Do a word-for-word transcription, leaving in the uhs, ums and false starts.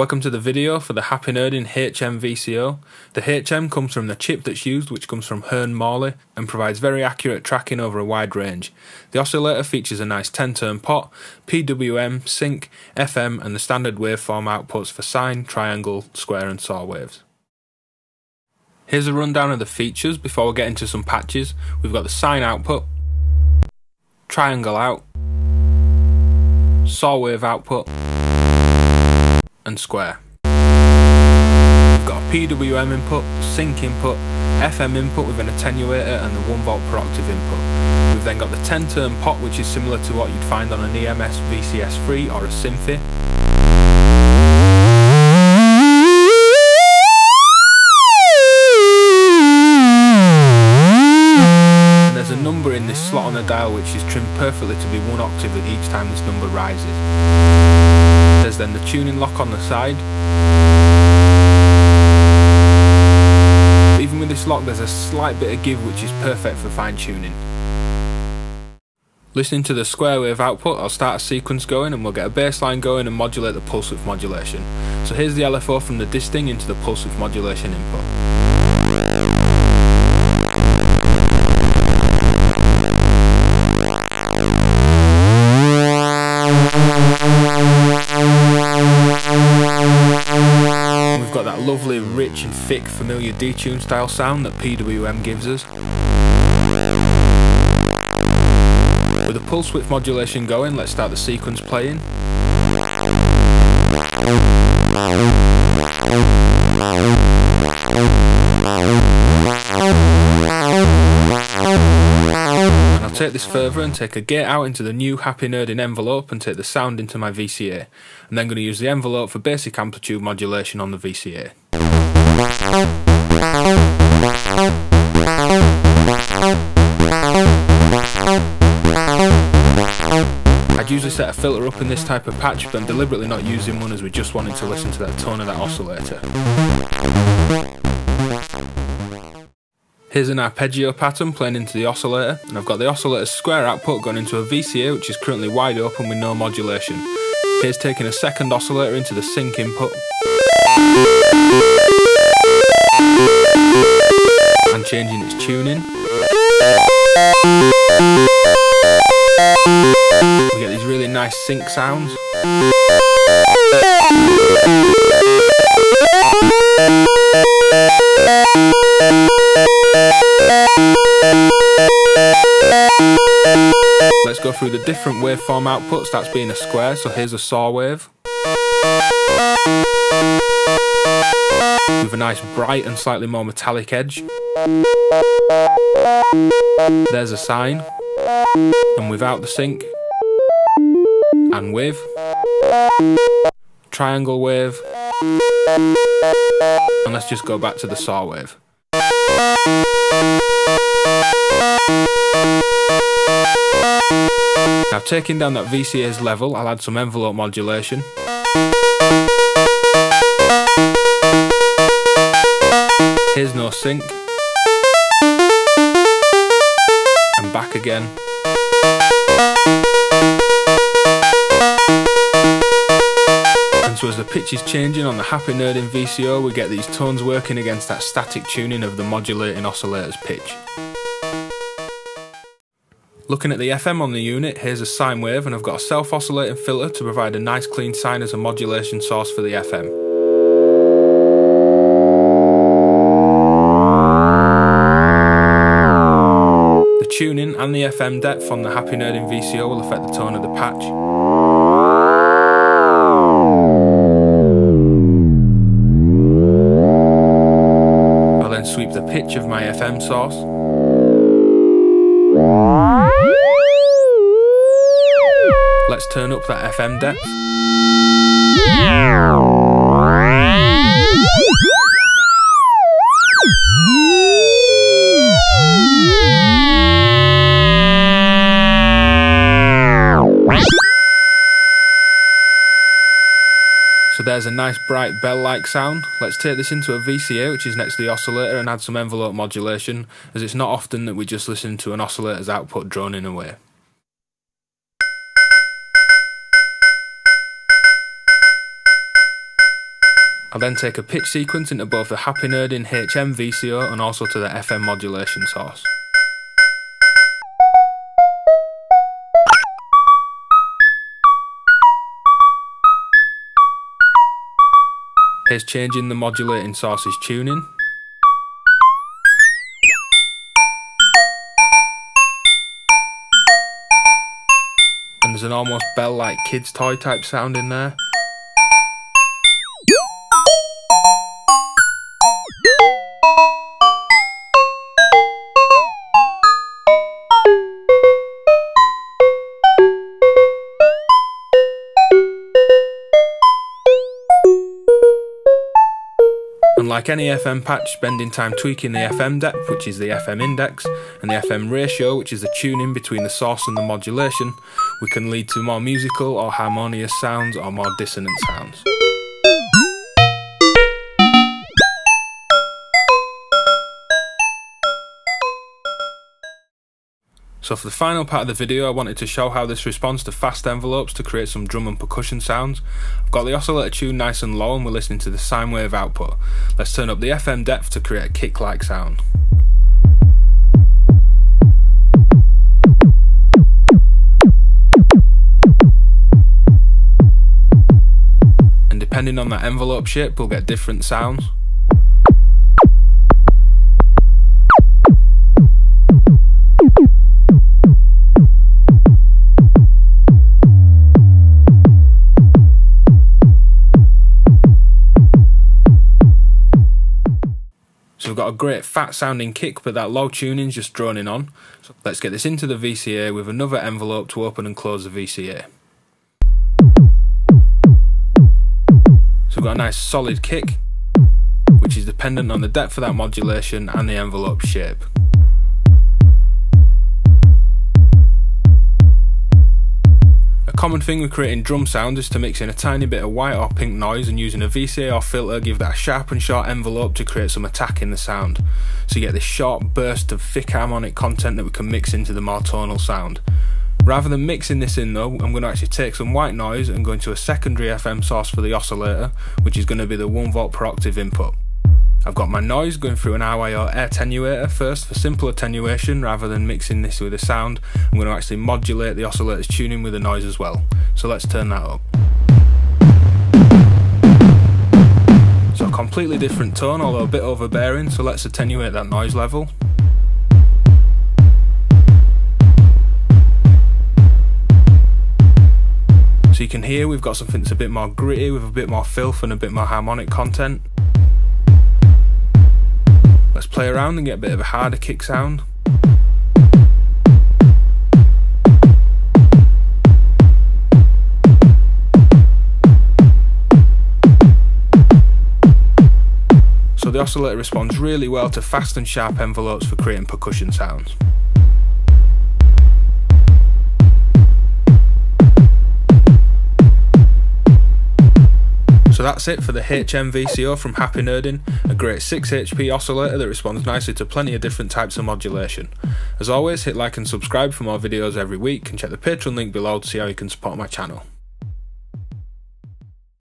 Welcome to the video for the Happy Nerding H M V C O. The H M comes from the chip that's used, which comes from Hearn Morley and provides very accurate tracking over a wide range. The oscillator features a nice ten turn pot, P W M, sync, F M and the standard waveform outputs for sine, triangle, square and saw waves. Here's a rundown of the features before we get into some patches. We've got the sine output, triangle out, saw wave output, and square. We've got a P W M input, sync input, F M input with an attenuator and the one volt per octave input. We've then got the ten turn pot, which is similar to what you'd find on an E M S V C S three or a Synthi. And there's a number in this slot on the dial which is trimmed perfectly to be one octave at each time this number rises. There's then the tuning lock on the side. Even with this lock there's a slight bit of give which is perfect for fine tuning. Listening to the square wave output, I'll start a sequence going and we'll get a bass line going and modulate the pulse width modulation. So here's the L F O from the disting into the pulse width modulation input. That lovely, rich and thick, familiar detune style sound that P W M gives us. With the pulse width modulation going, let's start the sequence playing. And I'll take this further and take a gate out into the new Happy Nerding envelope and take the sound into my V C A. I'm then going to use the envelope for basic amplitude modulation on the V C A. I'd usually set a filter up in this type of patch, but I'm deliberately not using one as we just wanted to listen to that tone of that oscillator. Here's an arpeggio pattern playing into the oscillator, and I've got the oscillator's square output going into a V C A which is currently wide open with no modulation. Here's taking a second oscillator into the sync input, and changing its tuning. We get these really nice sync sounds. Let's go through the different waveform outputs, that's being a square, so here's a saw wave. With a nice bright and slightly more metallic edge. There's a sine. And without the sync. And with. Triangle wave. And let's just go back to the saw wave. Now taking down that V C A's level, I'll add some envelope modulation. Here's no sync. And back again. And so as the pitch is changing on the Happy Nerding V C O, we get these tones working against that static tuning of the modulating oscillator's pitch. Looking at the F M on the unit, here's a sine wave and I've got a self-oscillating filter to provide a nice clean sine as a modulation source for the F M. The tuning and the F M depth on the Happy Nerding V C O will affect the tone of the patch. I'll then sweep the pitch of my F M source. Let's turn up that F M depth. So there's a nice bright bell-like sound. Let's take this into a V C A which is next to the oscillator and add some envelope modulation, as it's not often that we just listen to an oscillator's output droning away. I then take a pitch sequence into both the Happy Nerding H M V C O and also to the F M modulation source. Here's changing the modulating source's tuning. And there's an almost bell-like kids toy type sound in there. And like any F M patch, spending time tweaking the F M depth, which is the F M index, and the F M ratio, which is the tuning between the source and the modulation, we can lead to more musical or harmonious sounds or more dissonant sounds. So for the final part of the video, I wanted to show how this responds to fast envelopes to create some drum and percussion sounds. I've got the oscillator tuned nice and low and we're listening to the sine wave output. Let's turn up the F M depth to create a kick-like sound. And depending on that envelope shape, we'll get different sounds. We've got a great fat sounding kick, but that low tuning's just droning on. So let's get this into the V C A with another envelope to open and close the V C A. So we've got a nice solid kick, which is dependent on the depth of that modulation and the envelope shape. A common thing with creating drum sounds is to mix in a tiny bit of white or pink noise and using a V C A or filter give that a sharp and short envelope to create some attack in the sound. So you get this short burst of thick harmonic content that we can mix into the more tonal sound. Rather than mixing this in though, I'm going to actually take some white noise and go into a secondary F M source for the oscillator, which is going to be the one volt per octave input. I've got my noise going through an R Y O attenuator first for simple attenuation rather than mixing this with a sound. I'm going to actually modulate the oscillator's tuning with the noise as well. So let's turn that up. So a completely different tone, although a bit overbearing, so let's attenuate that noise level. So you can hear we've got something that's a bit more gritty with a bit more filth and a bit more harmonic content. Let's play around and get a bit of a harder kick sound. So the oscillator responds really well to fast and sharp envelopes for creating percussion sounds. So that's it for the H M V C O from Happy Nerding, a great six H P oscillator that responds nicely to plenty of different types of modulation. As always, hit like and subscribe for more videos every week and check the Patreon link below to see how you can support my channel.